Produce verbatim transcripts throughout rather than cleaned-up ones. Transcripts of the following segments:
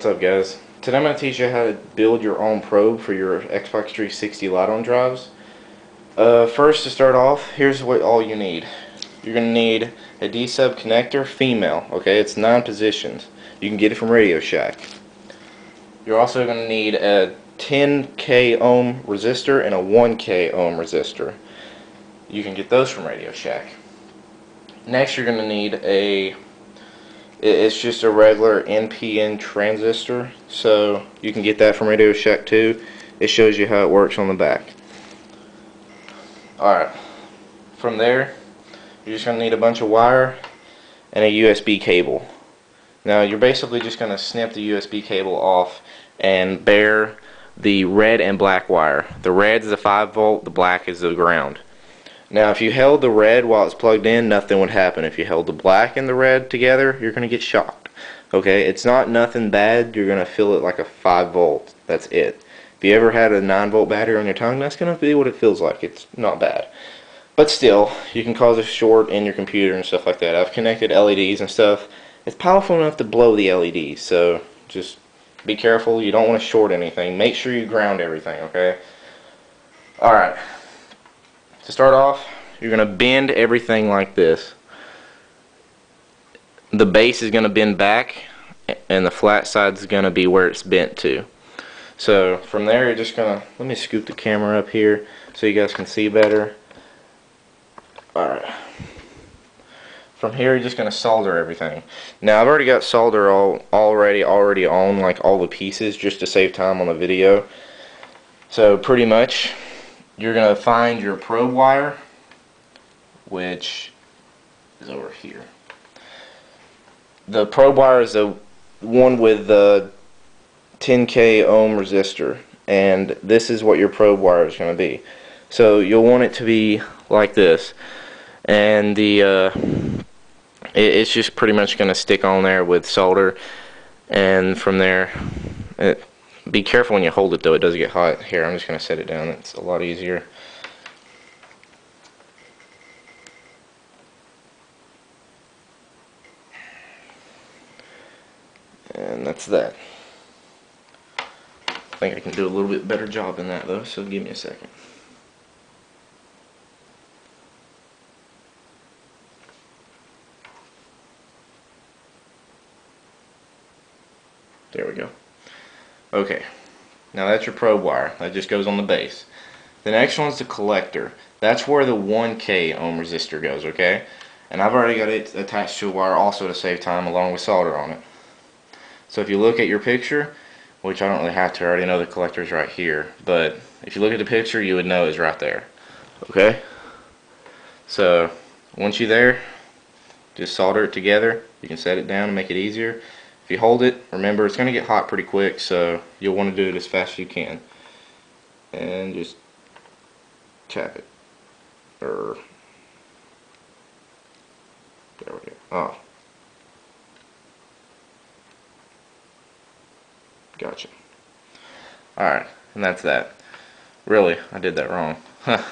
What's up, guys? Today I'm going to teach you how to build your own probe for your Xbox three sixty Lite-On drives. Uh, first, to start off, here's what all you need. You're going to need a D-Sub connector, female. Okay, it's nine positions. You can get it from Radio Shack. You're also going to need a ten K ohm resistor and a one K ohm resistor. You can get those from Radio Shack. Next, you're going to need a it's just a regular N P N transistor, so you can get that from Radio Shack too. It shows you how it works on the back. Alright, from there you're just going to need a bunch of wire and a U S B cable. Now you're basically just going to snip the U S B cable off and bare the red and black wire. The red's the five volt, the black is the ground. Now if you held the red while it's plugged in, nothing would happen. If you held the black and the red together, you're going to get shocked. Okay, it's not nothing bad. You're going to feel it like a five volt. That's it. If you ever had a nine volt battery on your tongue, that's going to be what it feels like. It's not bad. But still, you can cause a short in your computer and stuff like that. I've connected L E Ds and stuff. It's powerful enough to blow the L E Ds, so just be careful. You don't want to short anything. Make sure you ground everything, okay? Alright. To start off, you're going to bend everything like this. The base is going to bend back and the flat side is going to be where it's bent to. So from there, you're just going to, let me scoop the camera up here so you guys can see better. Alright. From here, you're just going to solder everything. Now I've already got solder all already already on like all the pieces just to save time on the video. So pretty much you're going to find your probe wire, which is over here. The probe wire is the one with the ten K ohm resistor, and this is what your probe wire is going to be. So you'll want it to be like this, and the uh, it, it's just pretty much going to stick on there with solder, and from there it be careful when you hold it though, it does get hot. Here, I'm just going to set it down, it's a lot easier. And that's that. I think I can do a little bit better job than that though, so give me a second. There we go. Okay, now that's your probe wire. That just goes on the base. The next one's the collector. That's where the one K ohm resistor goes, okay? And I've already got it attached to a wire also to save time along with solder on it. So if you look at your picture, which I don't really have to, I already know the collector's right here, but if you look at the picture, you would know it's right there. Okay? So once you're there, just solder it together. You can set it down and make it easier. If you hold it, remember it's going to get hot pretty quick, so you'll want to do it as fast as you can. And just tap it. Or there we go. Oh. Gotcha. Alright, and that's that. Really, I did that wrong. Huh.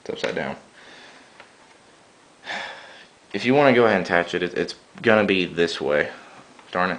It's upside down. If you want to go ahead and attach it, it's going to be this way. Darn it.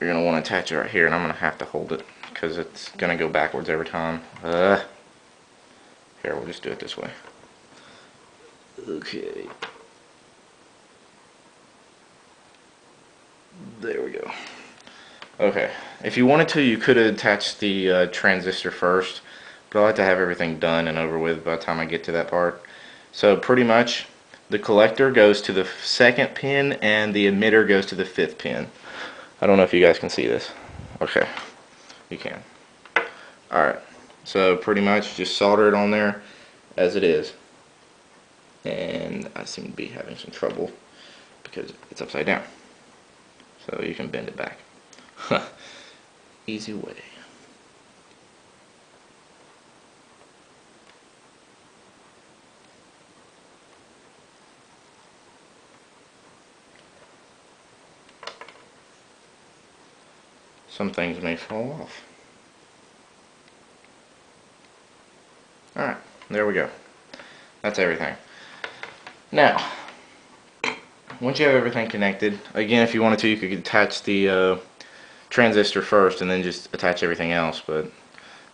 You're going to want to attach it right here, and I'm going to have to hold it because it's going to go backwards every time. Uh, here, we'll just do it this way. Okay. There we go. Okay. If you wanted to, you could have attached the uh, transistor first, but I'll have to have everything done and over with by the time I get to that part. So pretty much, the collector goes to the second pin and the emitter goes to the fifth pin. I don't know if you guys can see this. Okay, you can. Alright, so pretty much just solder it on there as it is. And I seem to be having some trouble because it's upside down. So you can bend it back. Easy way. Some things may fall off. Alright, there we go. That's everything. Now, once you have everything connected, again, if you wanted to, you could attach the uh, transistor first and then just attach everything else, but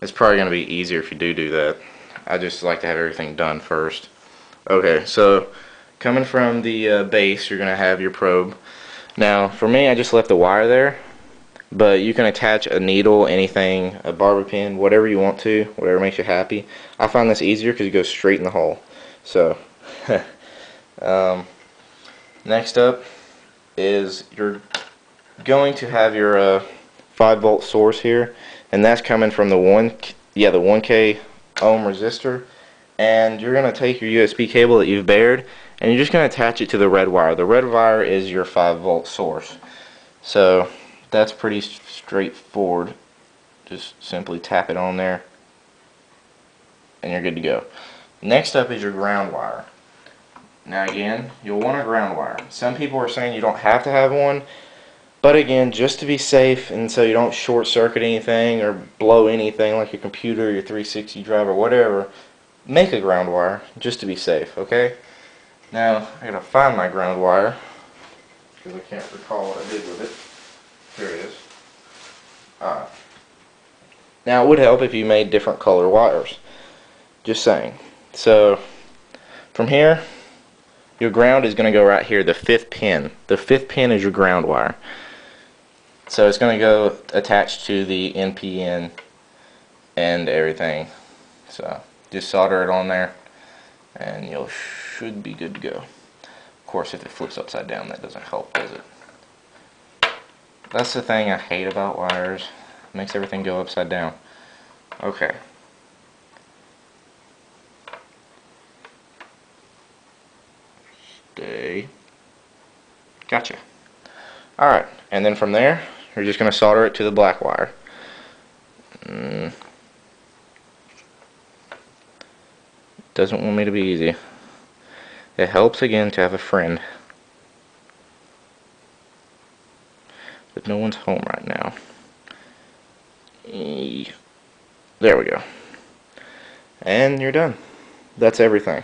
it's probably going to be easier if you do do that. I just like to have everything done first. Okay, so coming from the uh, base, you're going to have your probe. Now, for me, I just left the wire there, but you can attach a needle, anything, a barber pin, whatever you want to, whatever makes you happy. I find this easier because you go straight in the hole. So, um, next up is you're going to have your uh, five volt source here, and that's coming from the one, yeah, the one K ohm resistor. And you're going to take your U S B cable that you've bared, and you're just going to attach it to the red wire. The red wire is your five volt source. So that's pretty straightforward. Just simply tap it on there, and you're good to go. Next up is your ground wire. Now again, you'll want a ground wire. Some people are saying you don't have to have one, but again, just to be safe and so you don't short circuit anything or blow anything like your computer, your three sixty drive, or whatever, make a ground wire just to be safe, okay? Now, I gotta find my ground wire because I can't recall what I did with it. Here it is. Alright. Now, it would help if you made different color wires. Just saying. So, from here, your ground is going to go right here, the fifth pin. The fifth pin is your ground wire. So, it's going to go attached to the N P N and everything. So, just solder it on there, and you'll should be good to go. Of course, if it flips upside down, that doesn't help, does it? That's the thing I hate about wires. It makes everything go upside down. Okay. Stay. Gotcha. Alright, and then from there, you're just going to solder it to the black wire. Mm. Doesn't want me to be easy. It helps again to have a friend, but no one's home right now. There we go, and you're done. That's everything.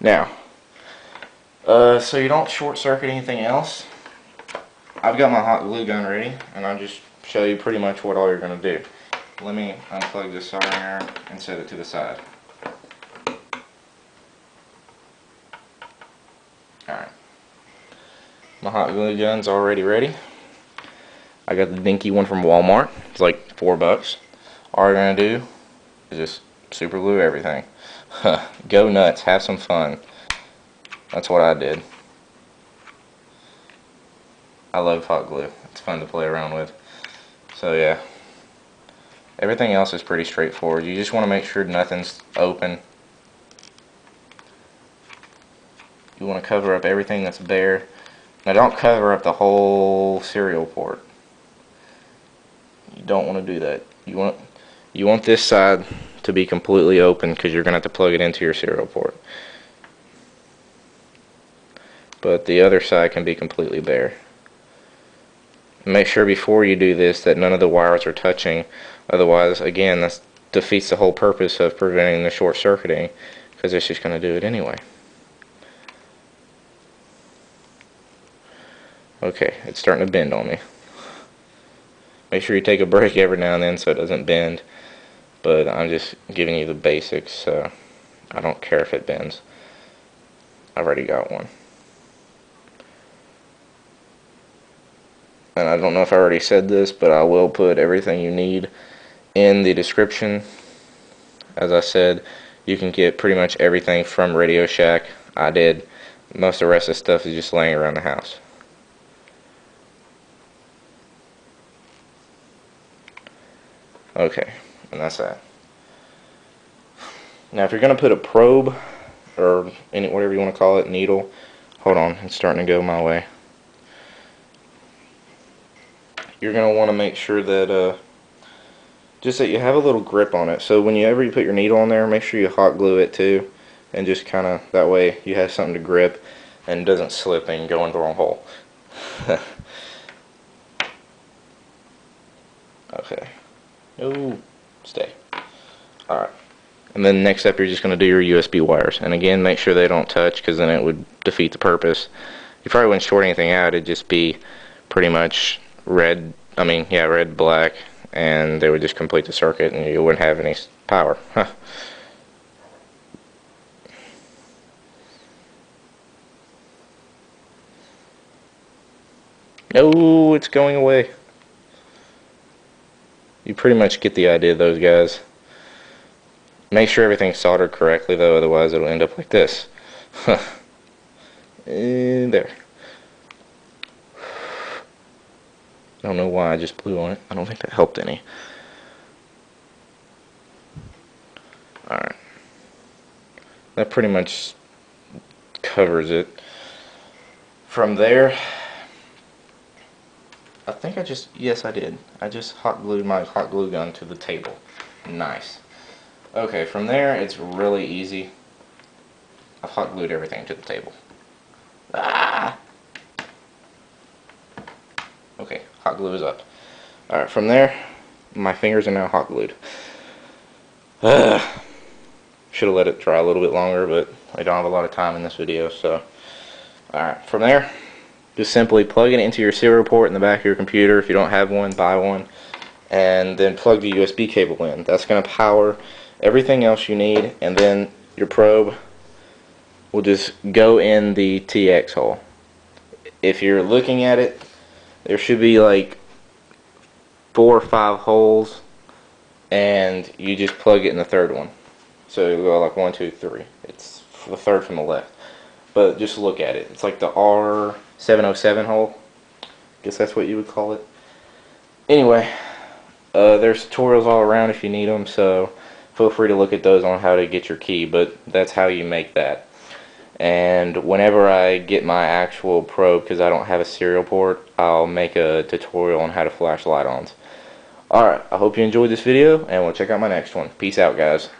Now, uh, so you don't short circuit anything else, I've got my hot glue gun ready, and I'll just show you pretty much what all you're gonna do. Let me unplug this soldering iron and set it to the side. My hot glue gun's already ready. I got the dinky one from Walmart. It's like four bucks. All you're gonna do is just super glue everything. Go nuts, have some fun. That's what I did. I love hot glue. It's fun to play around with. So yeah, everything else is pretty straightforward. You just want to make sure nothing's open. You want to cover up everything that's bare. Now, don't cover up the whole serial port. You don't want to do that. You want you want this side to be completely open because you're going to have to plug it into your serial port. But the other side can be completely bare. Make sure before you do this that none of the wires are touching. Otherwise, again, that defeats the whole purpose of preventing the short circuiting, because it's just going to do it anyway. Okay, it's starting to bend on me. Make sure you take a break every now and then so it doesn't bend. But I'm just giving you the basics, so I don't care if it bends. I've already got one. And I don't know if I already said this, but I will put everything you need in the description. As I said, you can get pretty much everything from Radio Shack. I did. Most of the rest of the stuff is just laying around the house. Okay, and that's that. Now, if you're going to put a probe, or any, whatever you want to call it, needle, hold on, it's starting to go my way. You're going to want to make sure that, uh, just that you have a little grip on it. So whenever you put your needle on there, make sure you hot glue it too, and just kind of, that way you have something to grip and it doesn't slip and go in the wrong hole. Okay. No, stay. Alright. And then next up, you're just going to do your U S B wires. And again, make sure they don't touch, because then it would defeat the purpose. you probably wouldn't short anything out. It'd just be pretty much red, I mean, yeah, red, black, and they would just complete the circuit and you wouldn't have any power. Huh. No, it's going away. You pretty much get the idea of those guys. Make sure everything's soldered correctly though, otherwise it'll end up like this. Huh. And there. I don't know why I just blew on it. I don't think that helped any. Alright. That pretty much covers it. From there, I think I just, yes I did. I just hot glued my hot glue gun to the table. Nice. Okay, from there it's really easy. I've hot glued everything to the table. Ah! Okay, hot glue is up. Alright, from there, my fingers are now hot glued. Ugh. Should have let it dry a little bit longer, but I don't have a lot of time in this video, so. Alright, from there, just simply plug it into your serial port in the back of your computer. If you don't have one, buy one. And then plug the U S B cable in. That's going to power everything else you need. And then your probe will just go in the T X hole. If you're looking at it, there should be like four or five holes. And you just plug it in the third one. So it'll go like one, two, three. It's the third from the left. But just look at it. It's like the R seven oh seven hole. Guess that's what you would call it. Anyway, uh, there's tutorials all around if you need them, so feel free to look at those on how to get your key, but that's how you make that. And whenever I get my actual probe, because I don't have a serial port, I'll make a tutorial on how to flash Lite-Ons. Alright, I hope you enjoyed this video, and we'll check out my next one. Peace out, guys.